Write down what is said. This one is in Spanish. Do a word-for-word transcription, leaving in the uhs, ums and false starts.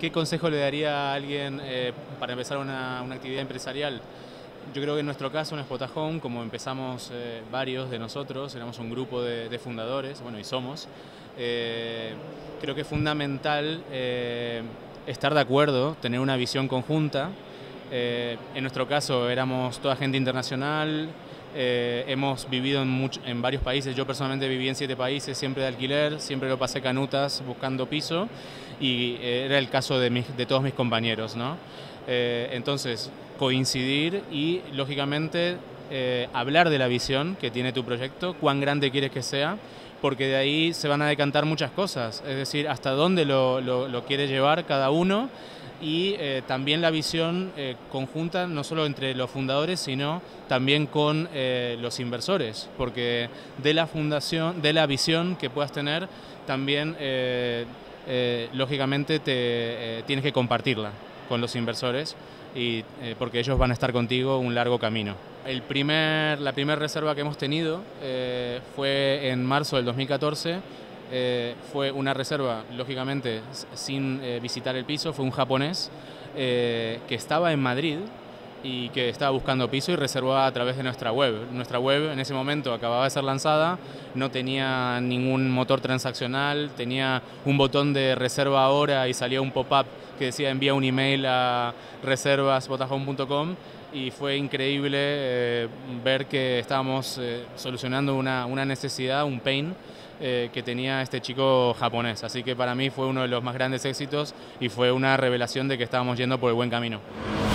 ¿Qué consejo le daría a alguien eh, para empezar una, una actividad empresarial? Yo creo que en nuestro caso, en Spotahome, como empezamos eh, varios de nosotros, éramos un grupo de, de fundadores, bueno, y somos, eh, creo que es fundamental eh, estar de acuerdo, tener una visión conjunta. Eh, en nuestro caso éramos toda gente internacional, eh, hemos vivido en, mucho, en varios países. Yo personalmente viví en siete países, siempre de alquiler, siempre lo pasé canutas buscando piso, y eh, era el caso de, mis, de todos mis compañeros, ¿no? Eh, entonces, coincidir y, lógicamente, eh, hablar de la visión que tiene tu proyecto, cuán grande quieres que sea, porque de ahí se van a decantar muchas cosas, es decir, hasta dónde lo, lo, lo quiere llevar cada uno, y eh, también la visión eh, conjunta, no solo entre los fundadores, sino también con eh, los inversores, porque de la fundación, de la visión que puedas tener, también, eh, eh, lógicamente, te, eh, tienes que compartirla con los inversores, y, eh, porque ellos van a estar contigo un largo camino. El primer, la primera reserva que hemos tenido eh, fue en marzo del dos mil catorce, Eh, fue una reserva, lógicamente, sin eh, visitar el piso. Fue un japonés eh, que estaba en Madrid y que estaba buscando piso y reservó a través de nuestra web. Nuestra web en ese momento acababa de ser lanzada, no tenía ningún motor transaccional, tenía un botón de reserva ahora y salía un pop-up que decía envía un email a reservas spotahome punto com, y fue increíble eh, ver que estábamos eh, solucionando una, una necesidad, un pain, Eh, que tenía este chico japonés. Así que para mí fue uno de los más grandes éxitos y fue una revelación de que estábamos yendo por el buen camino.